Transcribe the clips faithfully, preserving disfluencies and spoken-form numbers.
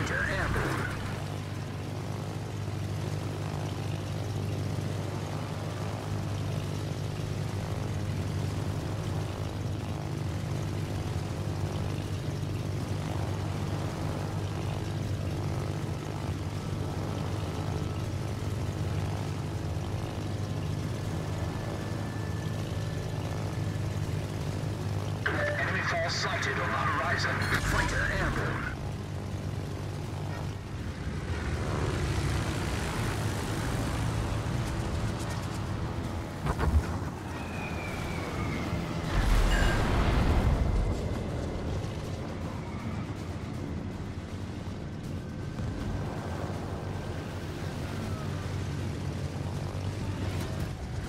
Pointer Amber. Sighted on the horizon. Fighter airborne.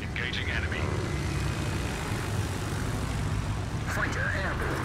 Engaging enemy. Fighter airborne.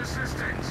Assistance.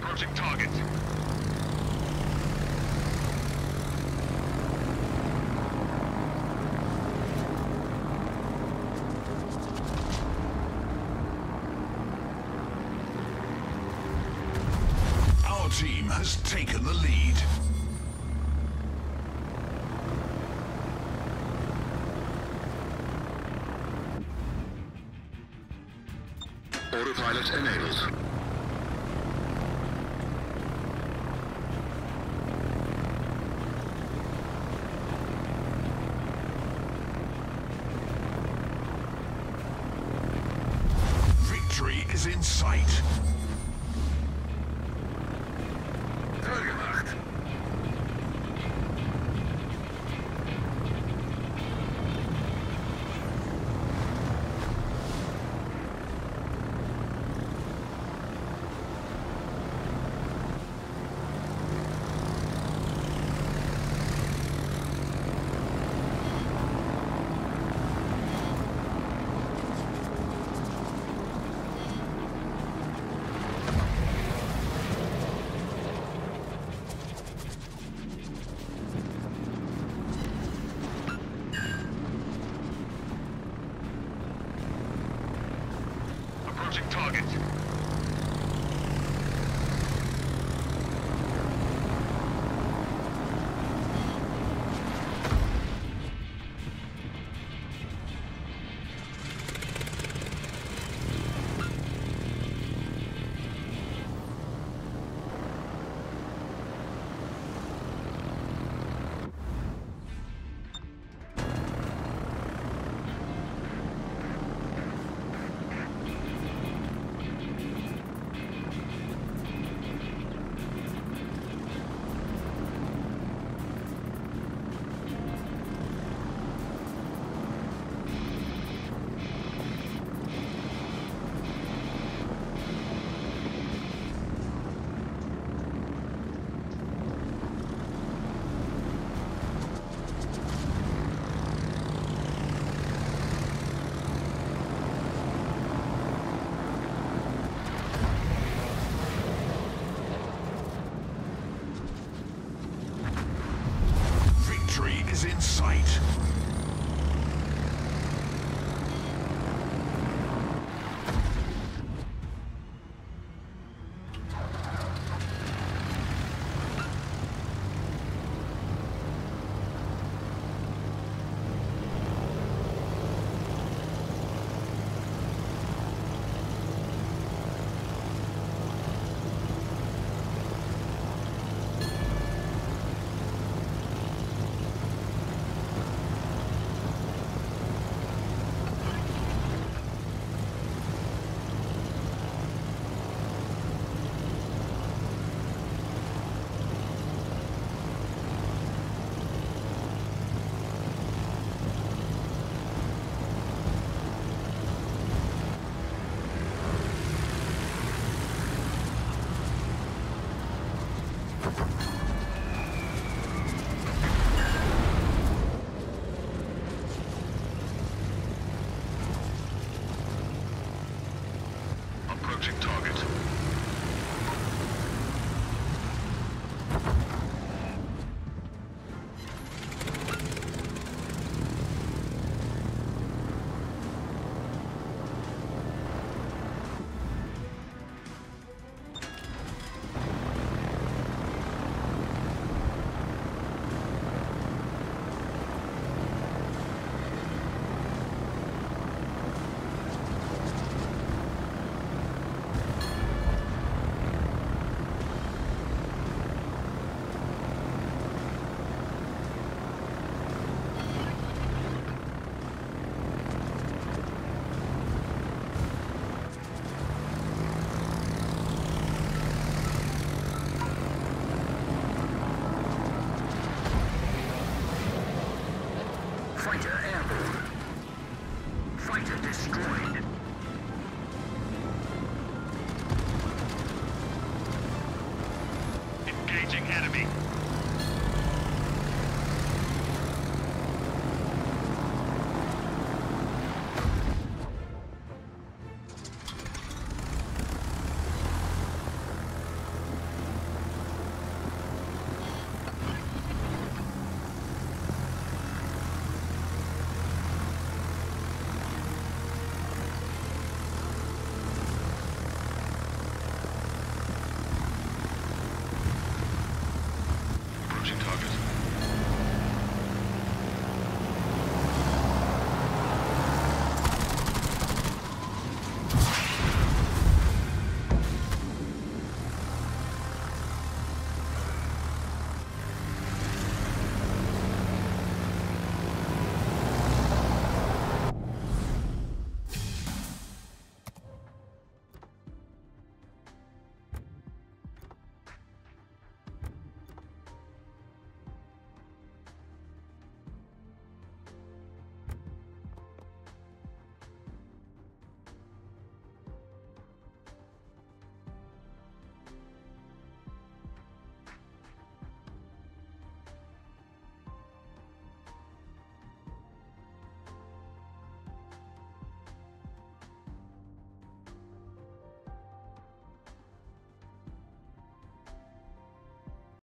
Approaching target. Our team has taken the lead. Autopilot enabled. Victory is in sight. Engaging target. Fighter airborne. Fighter destroyed.